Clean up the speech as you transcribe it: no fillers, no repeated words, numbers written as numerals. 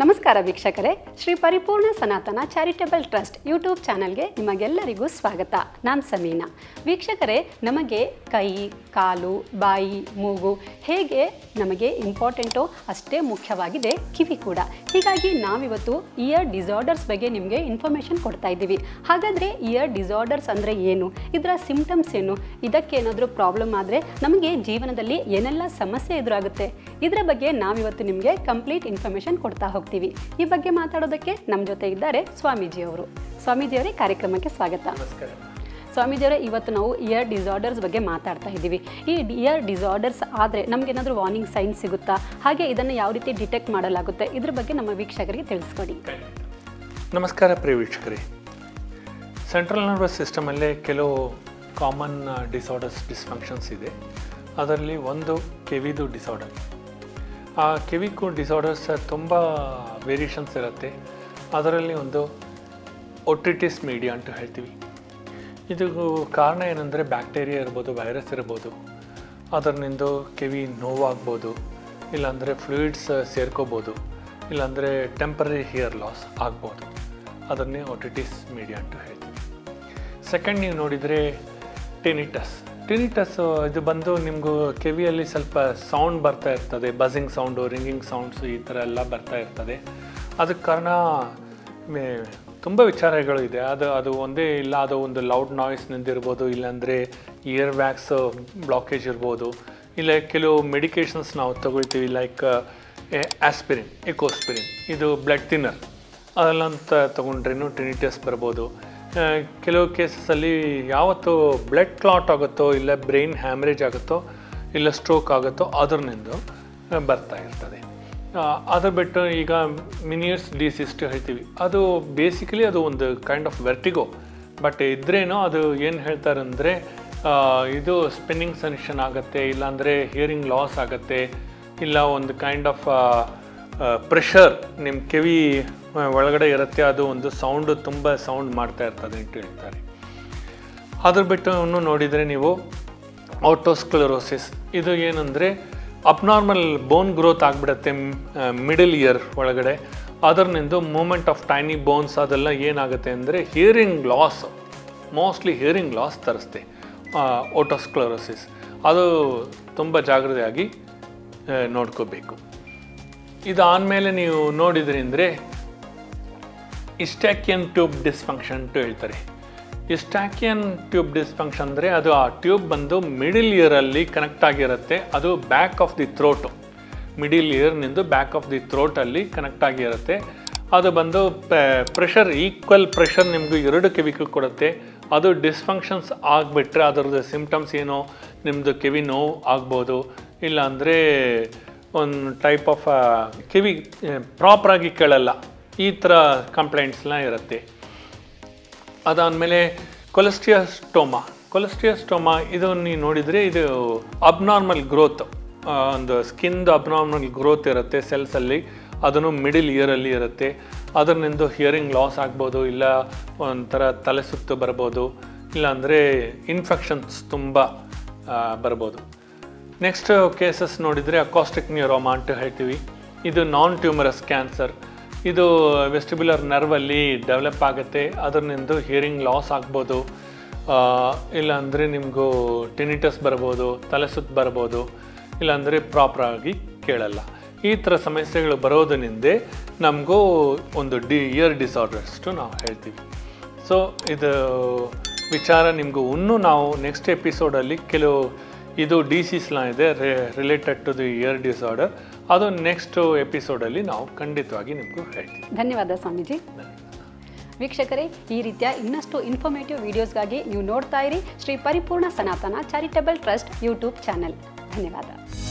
ನಮಸ್ಕಾರ ವೀಕ್ಷಕರೇ, ಶ್ರೀ ಪರಿಪೂರ್ಣ ಸನಾತನ ಚಾರಿಟಬಲ್ ಟ್ರಸ್ಟ್ ಯೂಟ್ಯೂಬ್ ಚಾನಲ್ಗೆ ನಿಮಗೆಲ್ಲರಿಗೂ ಸ್ವಾಗತ. ನಾನು ಸಮೀನಾ. ವೀಕ್ಷಕರೇ, ನಮಗೆ ಕೈ, ಕಾಲು, ಬಾಯಿ, ಮೂಗು ಹೇಗೆ ನಮಗೆ ಇಂಪಾರ್ಟೆಂಟೋ ಅಷ್ಟೇ ಮುಖ್ಯವಾಗಿದೆ ಕಿವಿ ಕೂಡ. ಹೀಗಾಗಿ ನಾವಿವತ್ತು ಇಯರ್ ಡಿಸಾರ್ಡರ್ಸ್ ಬಗ್ಗೆ ನಿಮಗೆ ಇನ್ಫಾರ್ಮೇಷನ್ ಕೊಡ್ತಾ ಇದ್ದೀವಿ. ಹಾಗಾದರೆ ಇಯರ್ ಡಿಸಾರ್ಡರ್ಸ್ ಅಂದರೆ ಏನು, ಇದರ ಸಿಂಪ್ಟಮ್ಸ್ ಏನು, ಇದಕ್ಕೇನಾದರೂ ಪ್ರಾಬ್ಲಮ್ ಆದರೆ ನಮಗೆ ಜೀವನದಲ್ಲಿ ಏನೆಲ್ಲ ಸಮಸ್ಯೆ ಎದುರಾಗುತ್ತೆ, ಇದರ ಬಗ್ಗೆ ನಾವಿವತ್ತು ನಿಮಗೆ ಕಂಪ್ಲೀಟ್ ಇನ್ಫಾರ್ಮೇಷನ್ ಕೊಡ್ತಾ ಹೋಗ್ತೀವಿ. ಈ ಬಗ್ಗೆ ಮಾತಾಡೋದಕ್ಕೆ ನಮ್ಮ ಜೊತೆ ಇದ್ದಾರೆ ಸ್ವಾಮೀಜಿಯವರು. ಸ್ವಾಮೀಜಿಯವರೇ, ಕಾರ್ಯಕ್ರಮಕ್ಕೆ ಸ್ವಾಗತ. ನಮಸ್ಕಾರ ಸ್ವಾಮೀಜಿಯವರೇ. ಇವತ್ತು ನಾವು ಇಯರ್ ಡಿಸಾರ್ಡರ್ಸ್ ಬಗ್ಗೆ ಮಾತಾಡ್ತಾ ಇದ್ದೀವಿ. ಈ ಇಯರ್ ಡಿಸಾರ್ಡರ್ಸ್ ಆದರೆ ನಮಗೇನಾದರೂ ವಾರ್ನಿಂಗ್ ಸೈನ್ಸ್ ಸಿಗುತ್ತಾ, ಹಾಗೆ ಇದನ್ನು ಯಾವ ರೀತಿ ಡಿಟೆಕ್ಟ್ ಮಾಡಲಾಗುತ್ತೆ, ಇದ್ರ ಬಗ್ಗೆ ನಮ್ಮ ವೀಕ್ಷಕರಿಗೆ ತಿಳಿಸ್ಕೊಡಿ. ನಮಸ್ಕಾರ ಪ್ರಿಯ ವೀಕ್ಷಕರೇ. ಸೆಂಟ್ರಲ್ ನರ್ವಸ್ ಸಿಸ್ಟಮಲ್ಲೇ ಕೆಲವು ಕಾಮನ್ ಡಿಸಾರ್ಡರ್ಸ್, ಡಿಸ್ಫಂಕ್ಷನ್ಸ್ ಇದೆ. ಅದರಲ್ಲಿ ಒಂದು ಕಿವಿದು ಡಿಸಾರ್ಡರ್. ಆ ಕಿವಿ ಡಿಸಾರ್ಡರ್ಸ್ ತುಂಬ ವೇರಿಯೇಷನ್ಸ್ ಇರುತ್ತೆ. ಅದರಲ್ಲಿ ಒಂದು ಒಟಿಟಿಸ್ ಮೀಡಿಯಾ ಅಂತ ಹೇಳ್ತೀವಿ. ಇದು ಕಾರಣ ಏನಂದರೆ ಬ್ಯಾಕ್ಟೀರಿಯಾ ಇರ್ಬೋದು, ವೈರಸ್ ಇರ್ಬೋದು, ಅದರಿಂದ ಕಿವಿ ನೋವಾಗ್ಬೋದು, ಇಲ್ಲಾಂದರೆ ಫ್ಲೂಯಿಡ್ಸ್ ಸೇರ್ಕೋಬೋದು, ಇಲ್ಲಾಂದರೆ ಟೆಂಪ್ರರಿ ಹಿಯರ್ ಲಾಸ್ ಆಗ್ಬೋದು. ಅದನ್ನೇ ಒಟಿಟಿಸ್ ಮೀಡಿಯಾ ಅಂತ ಹೇಳ್ತೀವಿ. ಸೆಕೆಂಡ್, ನೀವು ನೋಡಿದರೆ ಟಿನಿಟಸ್. ಟಿನಿಟಸ್ಸು ಇದು ಬಂದು ನಿಮಗೂ ಕಿವಿಯಲ್ಲಿ ಸ್ವಲ್ಪ ಸೌಂಡ್ ಬರ್ತಾ ಇರ್ತದೆ, ಬಝಿಂಗ್ ಸೌಂಡು, ರಿಂಗಿಂಗ್ ಸೌಂಡ್ಸು, ಈ ಥರ ಎಲ್ಲ ಬರ್ತಾ ಇರ್ತದೆ. ಅದಕ್ಕೆ ಕಾರಣ ತುಂಬ ವಿಚಾರಗಳಿದೆ. ಅದು ಅದು ಒಂದೇ ಇಲ್ಲ, ಅದು ಒಂದು ಲೌಡ್ ನಾಯ್ಸ್ನಿಂದಿರ್ಬೋದು, ಇಲ್ಲಾಂದರೆ ಇಯರ್ ವ್ಯಾಕ್ಸ್ ಬ್ಲಾಕೇಜ್ ಇರ್ಬೋದು, ಇಲ್ಲ ಕೆಲವು ಮೆಡಿಕೇಷನ್ಸ್ ನಾವು ತೊಗೊಳ್ತೀವಿ, ಲೈಕ್ ಆಸ್ಪಿರಿನ್, ಎಕೋಸ್ಪಿರಿನ್, ಇದು ಬ್ಲಡ್ ಥಿನ್ನರ್, ಅದೆಲ್ಲಂತ ತೊಗೊಂಡ್ರೇನು ಟಿನಿಟಸ್ ಬರ್ಬೋದು. ಕೆಲವು ಕೇಸಸ್ಸಲ್ಲಿ ಯಾವತ್ತು ಬ್ಲಡ್ ಕ್ಲಾಟ್ ಆಗುತ್ತೋ, ಇಲ್ಲ ಬ್ರೈನ್ ಹ್ಯಾಮ್ರೇಜ್ ಆಗುತ್ತೋ, ಇಲ್ಲ ಸ್ಟ್ರೋಕ್ ಆಗುತ್ತೋ, ಅದರಿಂದ ಬರ್ತಾ ಇರ್ತದೆ. ಅದು ಬಿಟ್ಟು ಈಗ ಮಿನಿಯರ್ಸ್ ಡಿಸೀಸ್ ಹೇಳ್ತೀವಿ. ಅದು ಬೇಸಿಕಲಿ ಅದು ಒಂದು ಕೈಂಡ್ ಆಫ್ ವೆರ್ಟಿಗೋ, ಬಟ್ ಇದ್ರೇನೋ ಅದು ಏನು ಹೇಳ್ತಾರೆ ಅಂದರೆ ಇದು ಸ್ಪಿನ್ನಿಂಗ್ ಸೆನ್ಸೇಷನ್ ಆಗುತ್ತೆ, ಇಲ್ಲಾಂದರೆ ಹಿಯರಿಂಗ್ ಲಾಸ್ ಆಗುತ್ತೆ, ಇಲ್ಲ ಒಂದು ಕೈಂಡ್ ಆಫ್ ಪ್ರೆಷರ್ ನಿಮ್ಮ ಕಿವಿ ಒಳಗಡೆ ಇರುತ್ತೆ, ಅದು ಒಂದು ಸೌಂಡು ತುಂಬ ಸೌಂಡ್ ಮಾಡ್ತಾ ಇರ್ತದೆ ಅಂತ ಹೇಳ್ತಾರೆ. ಅದ್ರ ಬಿಟ್ಟು ನೋಡಿದರೆ ನೀವು ಆಟೋಸ್ಕ್ಲೆರೋಸಿಸ್. ಇದು ಏನಂದರೆ ಅಬ್ನಾರ್ಮಲ್ ಬೋನ್ ಗ್ರೋತ್ ಆಗಿಬಿಡುತ್ತೆ ಮಿಡಲ್ ಇಯರ್ ಒಳಗಡೆ. ಅದರಿಂದ ಮೂಮೆಂಟ್ ಆಫ್ ಟೈನಿ ಬೋನ್ಸ್ ಅದೆಲ್ಲ ಏನಾಗುತ್ತೆ ಅಂದರೆ hearing loss, mostly hearing loss ತರಿಸುತ್ತೆ ಆಟೋಸ್ಕ್ಲೆರೋಸಿಸ್. ಅದು ತುಂಬ ಜಾಗ್ರತೆಯಾಗಿ ನೋಡ್ಕೋಬೇಕು. ಇದಾದಮೇಲೆ ನೀವು ನೋಡಿದ್ರಿ ಅಂದರೆ ಇಸ್ಟಾಕಿಯನ್ ಟ್ಯೂಬ್ ಡಿಸ್ಫಂಕ್ಷನ್ ಅಂತ ಹೇಳ್ತಾರೆ. ಇಸ್ಟಾಕಿಯನ್ ಟ್ಯೂಬ್ ಡಿಸ್ಫಂಕ್ಷನ್ ಅಂದರೆ ಅದು ಆ ಟ್ಯೂಬ್ ಬಂದು ಮಿಡಿಲ್ ಇಯರಲ್ಲಿ ಕನೆಕ್ಟ್ ಆಗಿರುತ್ತೆ. ಅದು back of the throat, middle ಇಯರ್ನಿಂದ ಬ್ಯಾಕ್ ಆಫ್ ದಿ ಥ್ರೋಟಲ್ಲಿ ಕನೆಕ್ಟ್ ಆಗಿರುತ್ತೆ. ಅದು ಬಂದು ಪ್ರೆಷರ್, ಈಕ್ವಲ್ ಪ್ರೆಷರ್ ನಿಮಗೂ ಎರಡು ಕಿವಿಗೂ ಕೊಡುತ್ತೆ. ಅದು ಡಿಸ್ಫಂಕ್ಷನ್ಸ್ ಆಗಿಬಿಟ್ರೆ ಅದರದ್ದು ಸಿಂಪ್ಟಮ್ಸ್ ಏನೋ ನಿಮ್ಮದು ಕಿವಿ ನೋವು ಆಗ್ಬೋದು, ಇಲ್ಲಾಂದರೆ ಒಂದು ಟೈಪ್ ಆಫ್ ಕಿವಿ ಪ್ರಾಪರಾಗಿ ಕೇಳಲ್ಲ, ಈ ಥರ ಕಂಪ್ಲೇಂಟ್ಸ್ನ ಇರುತ್ತೆ. ಅದಾದಮೇಲೆ ಕೊಲೆಸ್ಟಿಯಾಸ್ಟೋಮಾ. ಕೊಲೆಸ್ಟಿಯಾಸ್ಟೋಮಾ ಇದು ನೀವು ನೋಡಿದರೆ ಇದು ಅಬ್ನಾರ್ಮಲ್ ಗ್ರೋತ್, ಒಂದು ಸ್ಕಿನ್ದು ಅಬ್ನಾರ್ಮಲ್ ಗ್ರೋತ್ ಇರುತ್ತೆ ಸೆಲ್ಸಲ್ಲಿ, ಅದನ್ನು ಮಿಡಿಲ್ ಇಯರಲ್ಲಿ ಇರುತ್ತೆ. ಅದರಿಂದ ಹಿಯರಿಂಗ್ ಲಾಸ್ ಆಗ್ಬೋದು, ಇಲ್ಲ ಒಂಥರ ತಲೆ ಸುತ್ತು ಬರ್ಬೋದು, ಇಲ್ಲಾಂದರೆ ಇನ್ಫೆಕ್ಷನ್ಸ್ ತುಂಬ ಬರ್ಬೋದು. ನೆಕ್ಸ್ಟ್ ಕೇಸಸ್ ನೋಡಿದರೆ ಅಕಾಸ್ಟಿಕ್ ನ್ಯೂರೋಮಾ ಅಂತ ಹೇಳ್ತೀವಿ. ಇದು ನಾನ್ ಟ್ಯೂಮರಸ್ ಕ್ಯಾನ್ಸರ್. ಇದು ವೆಸ್ಟಿಬ್ಯುಲರ್ ನರ್ವಲ್ಲಿ ಡೆವಲಪ್ ಆಗುತ್ತೆ. ಅದರಿಂದ ಹಿಯರಿಂಗ್ ಲಾಸ್ ಆಗ್ಬೋದು, ಇಲ್ಲಾಂದರೆ ನಿಮಗೂ ಟಿನಿಟಸ್ ಬರ್ಬೋದು, ತಲೆ ಸುತ್ತು ಬರ್ಬೋದು, ಇಲ್ಲಾಂದರೆ ಪ್ರಾಪರಾಗಿ ಕೇಳಲ್ಲ. ಈ ಥರ ಸಮಸ್ಯೆಗಳು ಬರೋದರಿಂದ ನಮಗೂ ಒಂದು ಇಯರ್ ಡಿಸಾರ್ಡರ್ಸ್ಟು ನಾವು ಹೇಳ್ತೀವಿ. ಸೊ ಇದು ವಿಚಾರ ನಿಮಗೂ ಇನ್ನೂ ನಾವು ನೆಕ್ಸ್ಟ್ ಎಪಿಸೋಡಲ್ಲಿ ಕೆಲವು ಇದು ಡಿಸೀಸ್ನ ಇದೆ related to the ear disorder, ಅದು ನೆಕ್ಸ್ಟ್ ಎಪಿಸೋಡಲ್ಲಿ ನಾವು ಖಂಡಿತವಾಗಿ ನಿಮಗೂ ಹೇಳ್ತೀವಿ. ಧನ್ಯವಾದ ಸ್ವಾಮೀಜಿ. ವೀಕ್ಷಕರೇ, ಈ ರೀತಿಯ ಇನ್ನಷ್ಟು ಇನ್ಫಾರ್ಮೇಟಿವ್ ವಿಡಿಯೋಸ್ಗಾಗಿ ನೀವು ನೋಡ್ತಾ ಇರಿ ಶ್ರೀ ಪರಿಪೂರ್ಣ ಸನಾತನ ಚಾರಿಟಬಲ್ ಟ್ರಸ್ಟ್ ಯೂಟ್ಯೂಬ್ ಚಾನಲ್. ಧನ್ಯವಾದ.